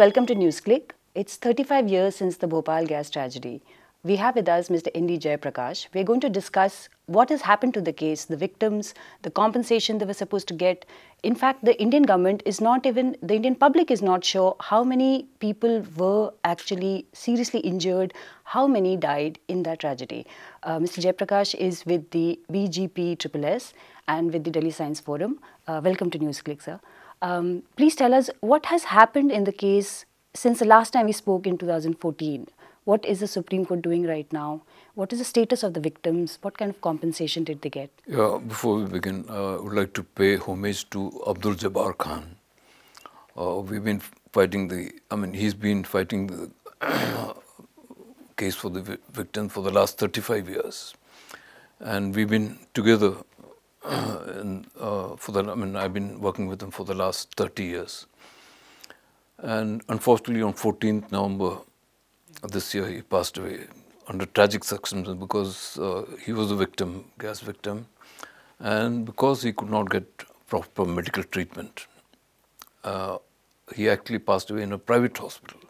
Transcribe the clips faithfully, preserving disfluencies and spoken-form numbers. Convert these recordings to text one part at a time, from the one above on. Welcome to NewsClick. It's thirty-five years since the Bhopal gas tragedy. We have with us Mister N D Jayaprakash. We're going to discuss what has happened to the case, the victims, the compensation they were supposed to get. In fact, the Indian government is not even, the Indian public is not sure how many people were actually seriously injured, how many died in that tragedy. Uh, Mister Jayaprakash is with the B G P S S S and with the Delhi Science Forum. Uh, welcome to NewsClick, sir. Um, please tell us what has happened in the case since the last time we spoke in two thousand fourteen. What is the Supreme Court doing right now? What is the status of the victims? What kind of compensation did they get? Yeah, before we begin, uh, I would like to pay homage to Abdul Jabbar Khan. Uh, we've been fighting the, I mean, he's been fighting the case for the victim for the last thirty-five years. And we've been together. and, uh, for the, I mean, I've been working with him for the last thirty years. And unfortunately, on fourteenth November this year, he passed away under tragic circumstances because uh, he was a victim, gas victim, and because he could not get proper medical treatment, uh, he actually passed away in a private hospital.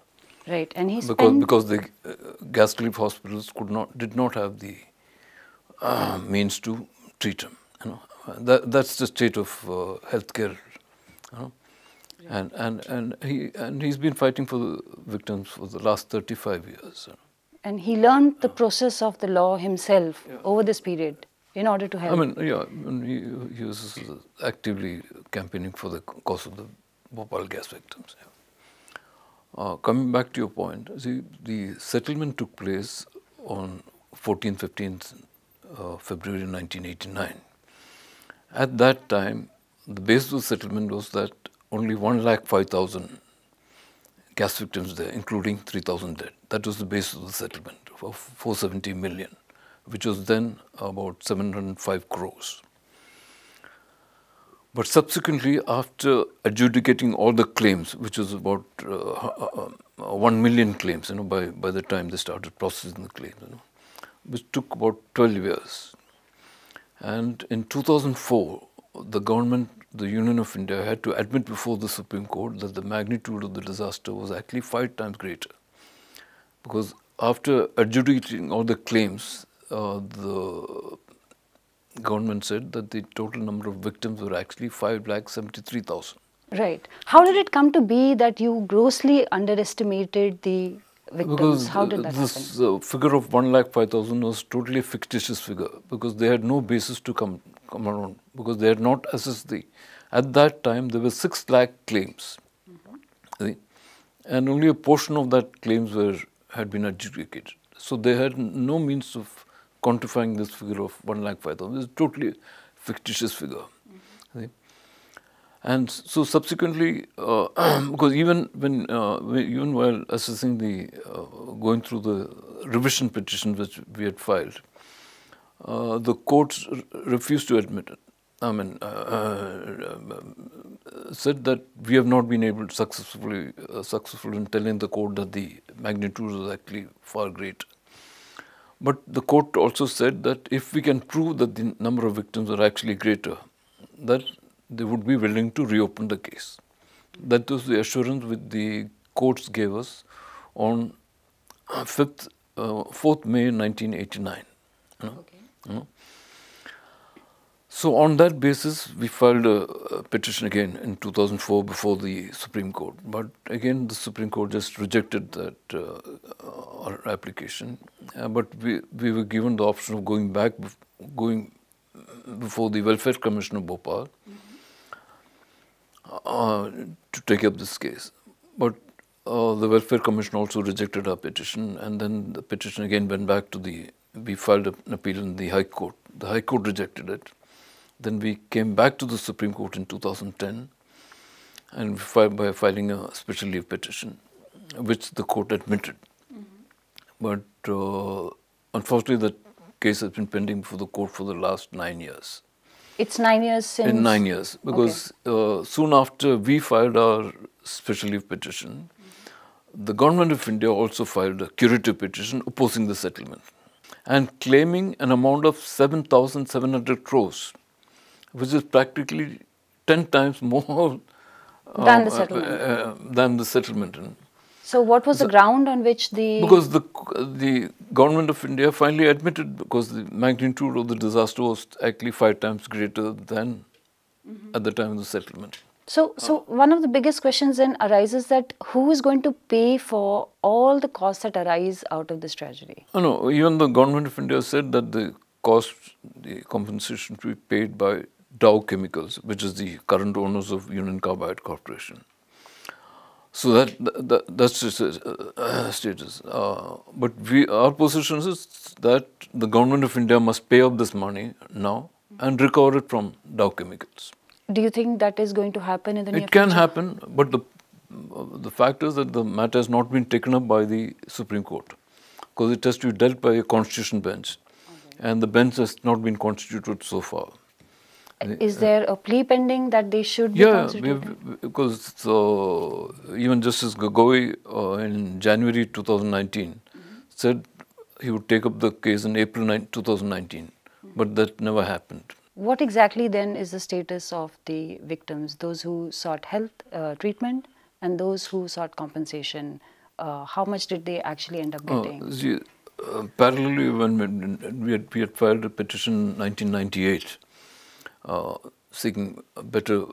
Right, and he because because the uh, gas relief hospitals could not did not have the uh, means to treat him. You know, that that's the state of uh, healthcare, you know, yeah. and and and he and he's been fighting for the victims for the last thirty-five years. You know. And he learned the process of the law himself, yeah, over this period in order to help. I mean, yeah, I mean, he, he was actively campaigning for the cause of the Bhopal gas victims. Yeah. Uh, coming back to your point, see, the settlement took place on fourteenth, fifteenth February nineteen eighty-nine. At that time, the basis of settlement was that only one lakh five thousand gas victims there, including three thousand dead. That was the basis of the settlement of four hundred seventy million, which was then about seven hundred five crores. But subsequently, after adjudicating all the claims, which was about uh, uh, uh, one million claims, you know, by, by the time they started processing the claims, you know, which took about twelve years. And in two thousand four, the government, the Union of India, had to admit before the Supreme Court that the magnitude of the disaster was actually five times greater. Because after adjudicating all the claims, uh, the government said that the total number of victims were actually five lakh seventy-three thousand. Right. How did it come to be that you grossly underestimated the victims? Because how did that this happen? Uh, figure of one lakh five thousand was totally a fictitious figure because they had no basis to come, come around because they had not assessed the... At that time, there were six lakh claims, mm-hmm, and only a portion of that claims were had been adjudicated. So they had no means of quantifying this figure of one lakh five thousand. It's totally a fictitious figure. Mm-hmm. And so subsequently, uh, because even when uh, even while assessing the uh, going through the revision petition which we had filed, uh, the courts refused to admit it. I mean, uh, uh, said that we have not been able to successfully uh, successful in telling the court that the magnitude was actually far greater. But the court also said that if we can prove that the number of victims are actually greater, that they would be willing to reopen the case. That was the assurance which the courts gave us on fourth May nineteen eighty-nine. You know? Okay. You know? So on that basis, we filed a, a petition again in two thousand four before the Supreme Court. But again, the Supreme Court just rejected that uh, our application. Uh, but we, we were given the option of going back, going before the Welfare Commission of Bhopal, mm-hmm, Uh, to take up this case. But uh, the Welfare Commission also rejected our petition, and then the petition again went back to the, we filed an appeal in the High Court. The High Court rejected it. Then we came back to the Supreme Court in two thousand ten, and we filed by filing a special leave petition, which the court admitted. Mm-hmm. But uh, unfortunately, that case has been pending before the court for the last nine years. It's nine years since? In nine years, because okay. uh, soon after we filed our special leave petition, mm-hmm, the Government of India also filed a curative petition opposing the settlement and claiming an amount of seven thousand seven hundred crores, which is practically ten times more Than um, the settlement. Uh, uh, than the settlement. So what was the, the ground on which the... Because the, the government of India finally admitted, because the magnitude of the disaster was actually five times greater than mm-hmm. at the time of the settlement. So, so one of the biggest questions then arises that who is going to pay for all the costs that arise out of this tragedy? Oh, no, even the government of India said that the cost, the compensation to be paid by Dow Chemicals, which is the current owners of Union Carbide Corporation. So that, that that's just uh, status. Uh, but we, our position is that the government of India must pay up this money now and recover it from Dow Chemicals. Do you think that is going to happen in the near future? It can happen, but the uh, the fact is that the matter has not been taken up by the Supreme Court, because it has to be dealt by a constitution bench, okay. and the bench has not been constituted so far. Is uh, there a plea pending that they should be yeah, constituted? Yeah, because so even Justice Gogoi uh, in January two thousand nineteen mm-hmm. said he would take up the case in April two thousand nineteen, mm-hmm. but that never happened. What exactly then is the status of the victims, those who sought health uh, treatment and those who sought compensation? Uh, how much did they actually end up getting? Uh, see, uh, parallelly, when we had, we had filed a petition in nineteen ninety-eight uh, seeking better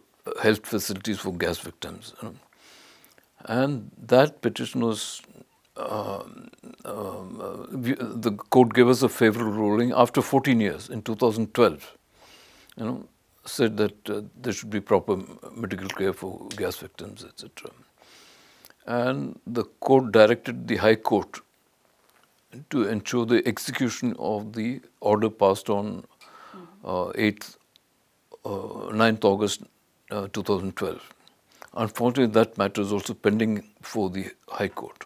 health facilities for gas victims. And that petition was, uh, uh, we, the court gave us a favourable ruling after fourteen years in two thousand twelve. You know, said that uh, there should be proper medical care for gas victims, et cetera. And the court directed the High Court to ensure the execution of the order passed on uh, ninth August two thousand twelve. Unfortunately, that matter is also pending for the High Court.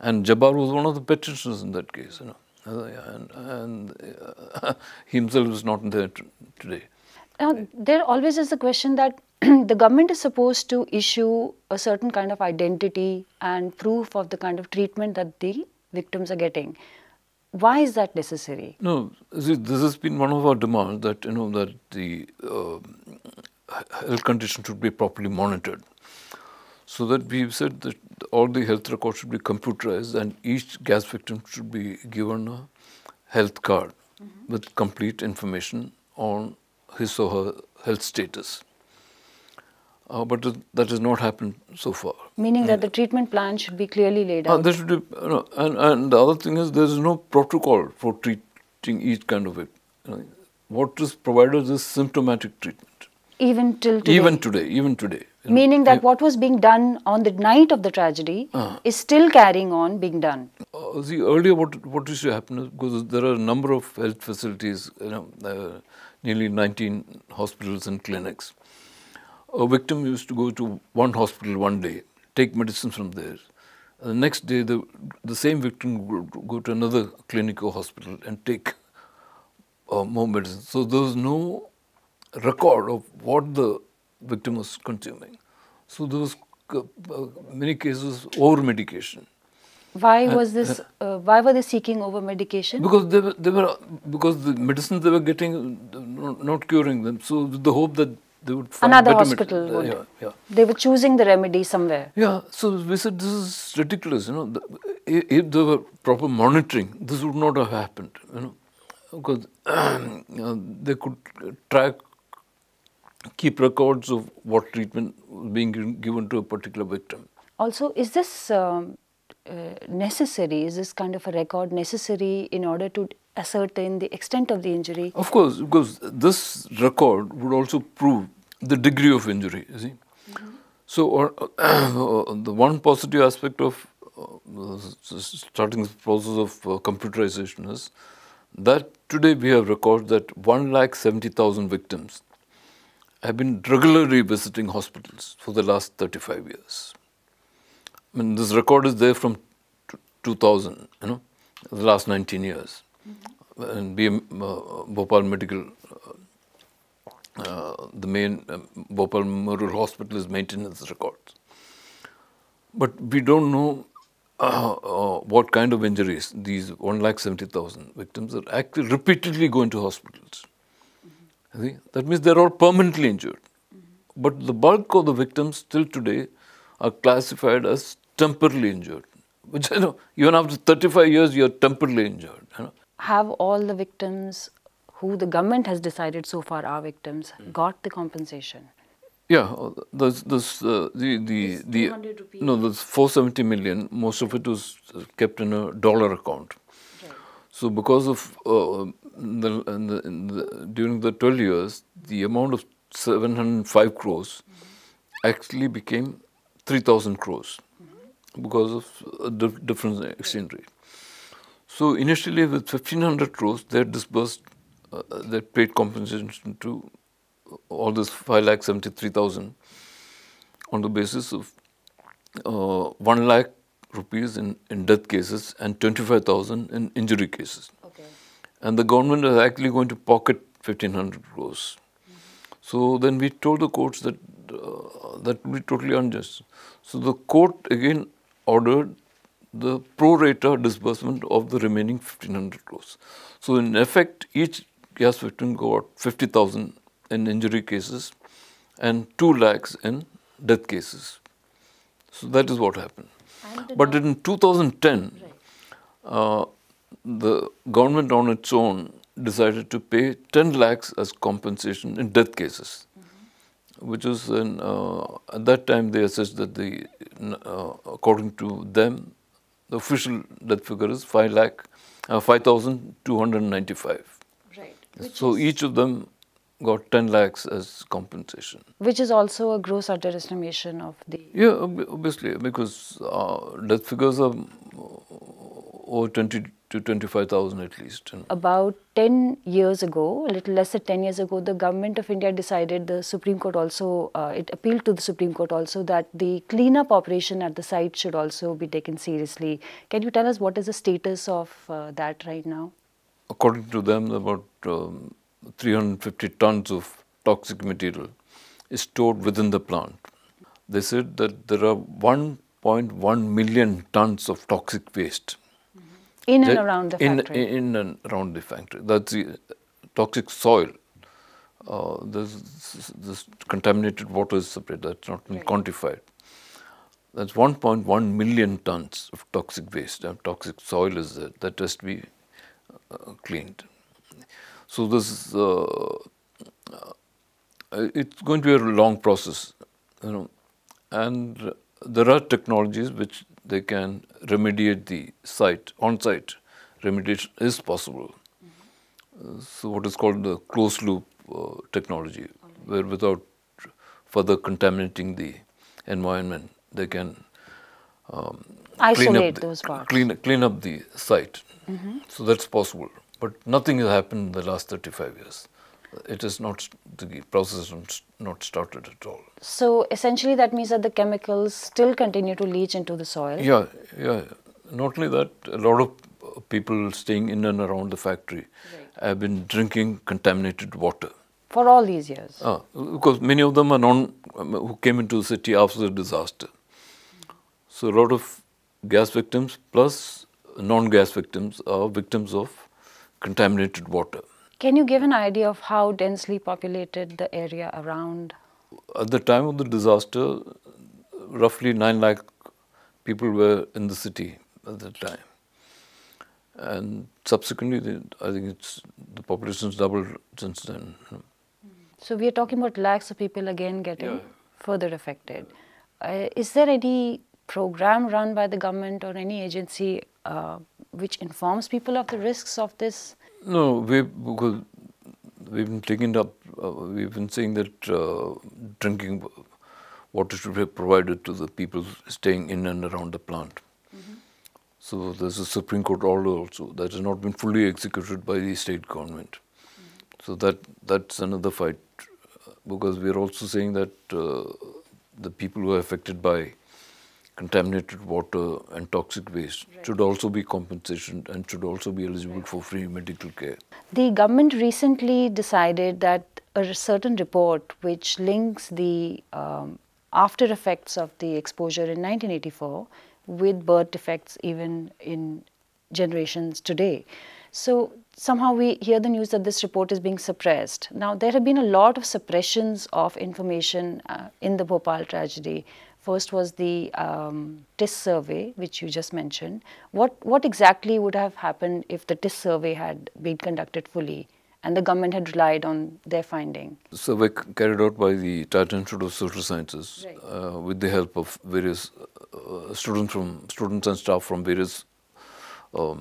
And Jabbar was one of the petitioners in that case, you know, and, and uh, himself is not there today. Now, there always is the question that the government is supposed to issue a certain kind of identity and proof of the kind of treatment that the victims are getting. Why is that necessary? No, see, this has been one of our demands, that you know that the uh, health condition should be properly monitored. So that we've said that all the health records should be computerized and each gas victim should be given a health card mm-hmm. with complete information on his or her health status. Uh, but th that has not happened so far. Meaning that the treatment plan should be clearly laid out. Uh, there should be, you know, and, and the other thing is there is no protocol for treating each kind of it. You know, what is provided is symptomatic treatment. Even till today? Even today, even today. You know, meaning that I, what was being done on the night of the tragedy uh, is still carrying on being done. Uh, see, earlier what, what used to happen is, because there are a number of health facilities, you know, uh, nearly nineteen hospitals and clinics. A victim used to go to one hospital one day, take medicine from there. And the next day, the, the same victim would go to another clinic or hospital and take uh, more medicine. So there was no record of what the victim was consuming. So there was uh, many cases over medication. Why and, was this? Uh, why were they seeking over medication? Because they were, they were because the medicines they were getting not, not curing them. So with the hope that they would find another hospital. Would. Yeah, yeah. They were choosing the remedy somewhere. Yeah. So we said this is ridiculous. You know, the, if there were proper monitoring, this would not have happened. You know, because um, you know, they could track. Keep records of what treatment was being given to a particular victim. Also, is this um, uh, necessary? Is this kind of a record necessary in order to ascertain the extent of the injury? Of course, because this record would also prove the degree of injury, you see. Mm-hmm. So, or, uh, the one positive aspect of uh, starting the process of uh, computerization is that today we have records that one lakh seventy thousand victims have been regularly visiting hospitals for the last thirty-five years. I mean, this record is there from two thousand, you know, the last nineteen years. Mm-hmm. And B M, uh, Bhopal Medical, uh, uh, the main um, Bhopal Memorial Hospital is maintaining this record. But we don't know uh, uh, what kind of injuries these one lakh seventy thousand victims are actually repeatedly going to hospitals. That means they're all permanently injured. But the bulk of the victims till today are classified as temporarily injured, which, you know, even after thirty-five years, you're temporarily injured. You know. Have all the victims who the government has decided so far are victims mm. got the compensation? Yeah, this, this, uh, the, the, the, no, this four hundred seventy million, most of it was kept in a dollar account. Right. So because of, uh, in the, in the, in the, during the twelve years, the amount of seven hundred five crores mm-hmm. actually became three thousand crores mm-hmm. because of the difference in exchange rate. So initially with fifteen hundred crores, they disbursed, uh, they paid compensation to all this five lakh seventy-three thousand on the basis of uh, one lakh rupees in, in death cases and twenty-five thousand in injury cases. Okay. And the government is actually going to pocket fifteen hundred crores. Mm-hmm. So then we told the courts that uh, that would be totally unjust. So the court again ordered the pro-rata disbursement of the remaining fifteen hundred crores. So in effect, each gas victim got fifty thousand in injury cases and two lakhs in death cases. So that is what happened. But in two thousand ten, right. uh, the government on its own decided to pay ten lakhs as compensation in death cases, mm-hmm. which is, an, uh, at that time they assessed that the, uh, according to them, the official death figure is five thousand two hundred ninety-five. Right. Which so each of them got ten lakhs as compensation. Which is also a gross underestimation of the... Yeah, obviously, because uh, death figures are over twenty to twenty-five thousand at least. You know. About ten years ago, a little less than ten years ago, the government of India decided, the Supreme Court also, uh, it appealed to the Supreme Court also, that the cleanup operation at the site should also be taken seriously. Can you tell us what is the status of uh, that right now? According to them, about... Um, three hundred fifty tons of toxic material is stored within the plant. They said that there are one point one million tons of toxic waste. Mm-hmm. In and around the factory. In, in and around the factory. That's the toxic soil. Uh, this, this contaminated water is separate. That's not been right. quantified. That's one point one million tons of toxic waste. And toxic soil is there. That has to be uh, cleaned. So this is, uh, it's going to be a long process, you know, and there are technologies which they can remediate the site, on-site remediation is possible. Mm-hmm. uh, so what is called the closed-loop uh, technology, right. where without further contaminating the environment, they can um, isolate clean up those the, parts. Clean, clean up the site. Mm-hmm. So that's possible. But nothing has happened in the last thirty-five years. It is not, the process has not started at all. So essentially that means that the chemicals still continue to leach into the soil? Yeah, yeah. Not only that, a lot of people staying in and around the factory right. have been drinking contaminated water. For all these years? Ah, because many of them are non, who came into the city after the disaster. Mm-hmm. So a lot of gas victims plus non-gas victims are victims of contaminated water. Can you give an idea of how densely populated the area around? At the time of the disaster, roughly nine lakh people were in the city at that time. And subsequently, they, I think it's the population's doubled since then. So we are talking about lakhs of people again getting yeah. further affected. Uh, is there any program run by the government or any agency uh, which informs people of the risks of this? No, we, because we've been taking up, uh, we've been saying that uh, drinking water should be provided to the people staying in and around the plant. Mm-hmm. So there's a Supreme Court order also that has not been fully executed by the state government. Mm-hmm. So that that's another fight, because we're also saying that uh, the people who are affected by contaminated water and toxic waste right. should also be compensated and should also be eligible right. for free medical care. The government recently decided that a certain report which links the um, after effects of the exposure in nineteen eighty-four with birth defects even in generations today. So somehow we hear the news that this report is being suppressed. Now, there have been a lot of suppressions of information uh, in the Bhopal tragedy. First was the um, T I S survey, which you just mentioned. What, what exactly would have happened if the T I S survey had been conducted fully and the government had relied on their finding? Survey carried out by the Tata Institute of Social Sciences, right, uh, with the help of various uh, students from students and staff from various Um,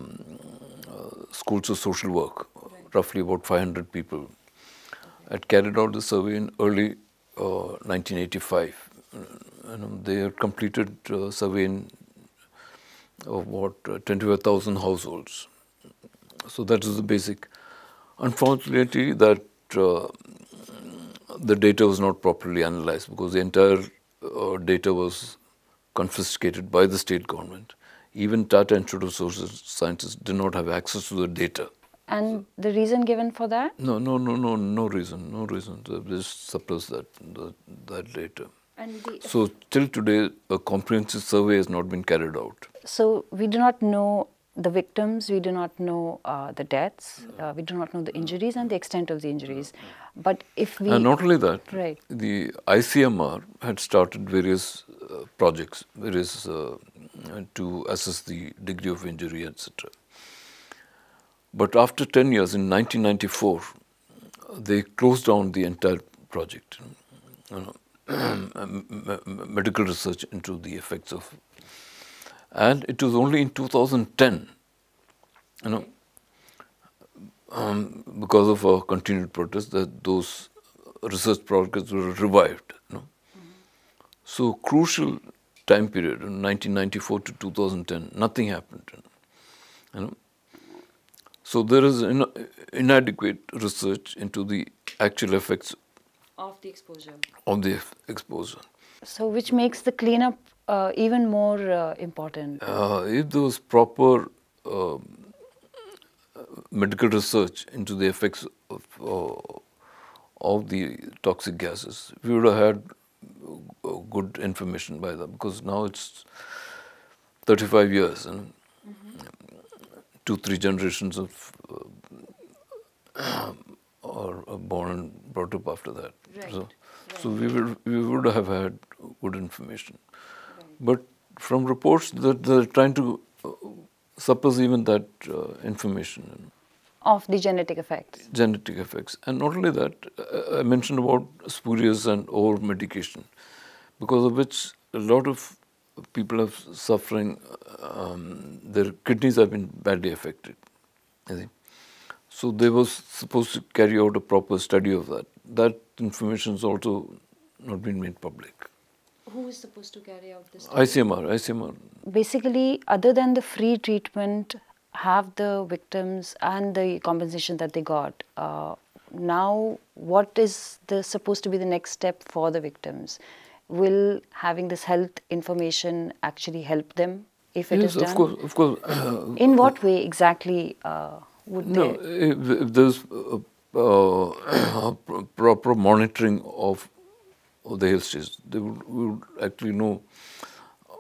uh, schools of social work, right, roughly about five hundred people. Okay. Had carried out the survey in early uh, nineteen eighty-five. And they had completed uh, survey in of what uh, twenty-five thousand households. So that is the basic. Unfortunately, that uh, the data was not properly analyzed because the entire uh, data was confiscated by the state government. Even Tata Institute of Social Sciences did not have access to the data. And so, the reason given for that? No, no, no, no, no reason, no reason. They just suppressed that, that, that data. And the, so till today, a comprehensive survey has not been carried out. So we do not know the victims, we do not know uh, the deaths, uh, we do not know the injuries and the extent of the injuries. But if we... And not only that, right, the I C M R had started various uh, projects, various... Uh, to assess the degree of injury, et cetera. But after ten years, in nineteen ninety-four, they closed down the entire project, you know, medical research into the effects of, and it was only in two thousand ten, you know, um, because of our continued protest, that those research projects were revived, you know. So crucial time period, nineteen ninety-four to two thousand ten, nothing happened. You know? So there is in, inadequate research into the actual effects of the exposure. Of the exposure. So which makes the cleanup uh, even more uh, important. Uh, if there was proper uh, medical research into the effects of, uh, of the toxic gases, we would have had good information by that, because now it's thirty-five years and mm-hmm. two, three generations of uh, are born and brought up after that. Right. So, right. so we would we would have had good information, right, but from reports that they're trying to uh, suppress even that uh, information. Of the genetic effects. Genetic effects. And not only that, uh, I mentioned about spurious and over-medication, because of which a lot of people are suffering, um, their kidneys have been badly affected. I think. So they were supposed to carry out a proper study of that. That information is also not been made public. Who is supposed to carry out this study? I C M R. I C M R. Basically, other than the free treatment, have the victims and the compensation that they got. Uh, now, what is the, supposed to be the next step for the victims? Will having this health information actually help them if it yes, is done? Yes, of course. Of course. Uh, In what way exactly uh, would no, they? If, if there's uh, uh, proper monitoring of, of the health status, they would, would actually know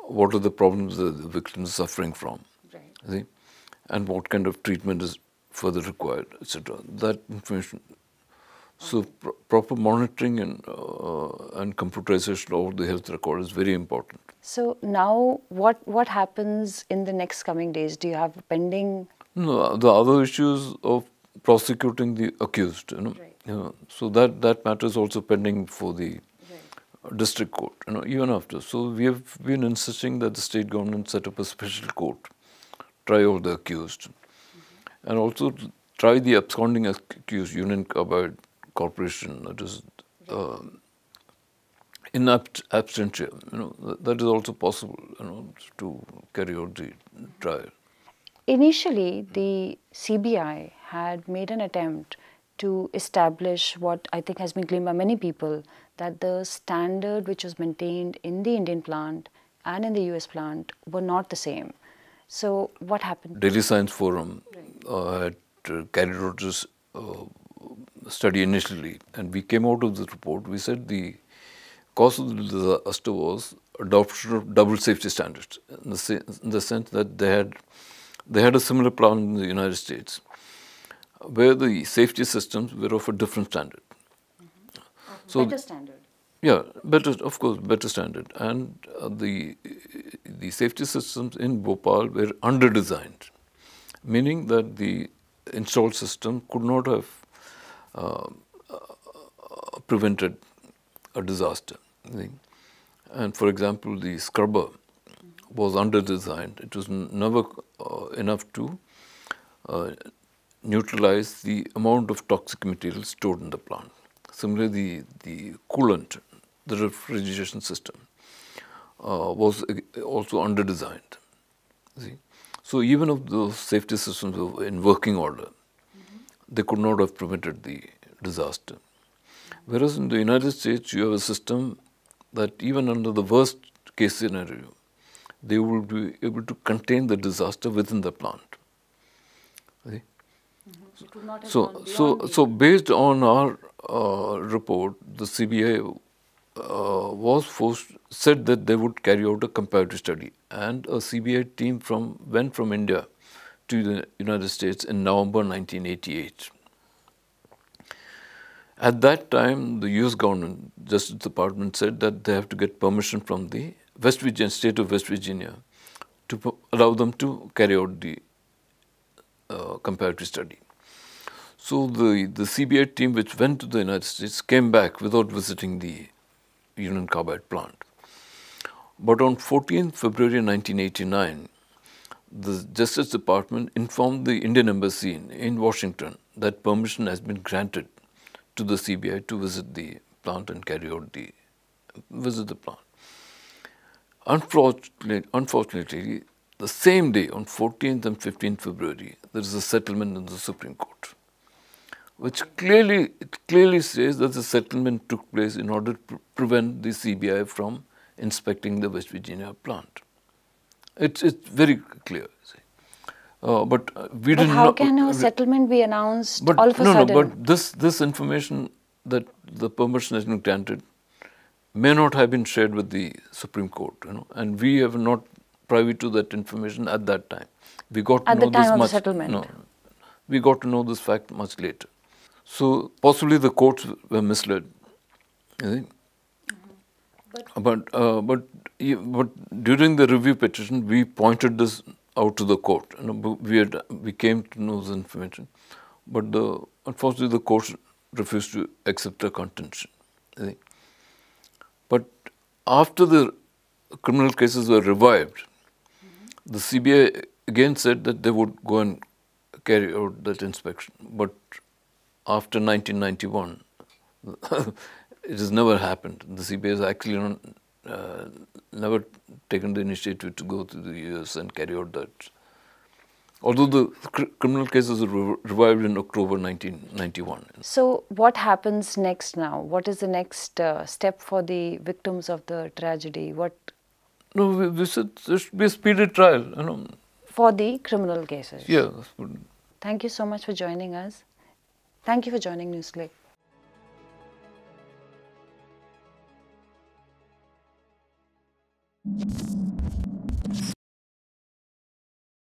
what are the problems that the victims are suffering from. Right. See? And what kind of treatment is further required, et cetera. That information. So okay. pro proper monitoring and uh, and computerization of the health record is very important. So now, what what happens in the next coming days? Do you have pending? No, the other issues of prosecuting the accused. You know, right. you know so that that matter is also pending for the right. district court. You know, even after. So we have been insisting that the state government set up a special court. Try all the accused, mm-hmm. and also try the absconding accused, Union Carbide Corporation, that is uh, in ab absentia, you know, that, that is also possible, you know, to carry out the mm-hmm. trial. Initially, the C B I had made an attempt to establish what I think has been claimed by many people, that the standard which was maintained in the Indian plant and in the U S plant were not the same. So, what happened? Delhi Science Forum uh, had uh, carried out this uh, study initially, and we came out of the report. We said the cause of the disaster was adoption of double safety standards, in the, se in the sense that they had they had a similar plant in the United States. where the safety systems were of a different standard. Mm-hmm. So better standard. Yeah, better, of course, better standard. And uh, the the safety systems in Bhopal were under-designed, meaning that the installed system could not have uh, uh, prevented a disaster. And for example, the scrubber was under-designed. It was never uh, enough to uh, neutralize the amount of toxic material stored in the plant. Similarly, the, the coolant, the refrigeration system, uh, was also under-designed. See? So even if those safety systems were in working order, mm-hmm. they could not have prevented the disaster. Whereas in the United States, you have a system that even under the worst case scenario, they will be able to contain the disaster within the plant. See? Mm-hmm. So, so, so, so based on our uh, report, the C B I Uh, was forced, said that they would carry out a comparative study, and a C B I team from went from India to the United States in November nineteen eighty-eight. At that time, the U S government, Justice Department, said that they have to get permission from the West Virginia, state of West Virginia, to allow them to carry out the uh, comparative study. So the, the C B I team which went to the United States came back without visiting the Union Carbide plant. But on fourteenth February nineteen eighty-nine, the Justice Department informed the Indian Embassy in, in Washington that permission has been granted to the C B I to visit the plant and carry out the, visit the plant. Unfortunately, unfortunately, the same day, on fourteenth and fifteenth February, there is a settlement in the Supreme Court, which clearly, it clearly says that the settlement took place in order to prevent the C B I from inspecting the West Virginia plant. It's, it's very clear. Uh, but we didn't know. How can a settlement be announced all of a sudden? No, no, but this, this information that the permission has been granted may not have been shared with the Supreme Court, you know, and we have not privy to that information at that time. We got to know this much. At the time of the settlement? No, we got to know this fact much later. So, possibly the courts were misled, you think? Mm-hmm. But but, uh, but but during the review petition, we pointed this out to the court. You know, we had, we came to know this information, but the, unfortunately the courts refused to accept our contention. You think? But after the criminal cases were revived, mm-hmm. the C B I again said that they would go and carry out that inspection, but after nineteen ninety-one, it has never happened. The C B I has actually not, uh, never taken the initiative to go to the U S and carry out that. Although the cr criminal cases were revived in October nineteen ninety-one. So what happens next now? What is the next uh, step for the victims of the tragedy? What? No, we, we said there should be a speedy trial, you know. For the criminal cases. Yeah. Thank you so much for joining us. Thank you for joining NewsClick. Thank you.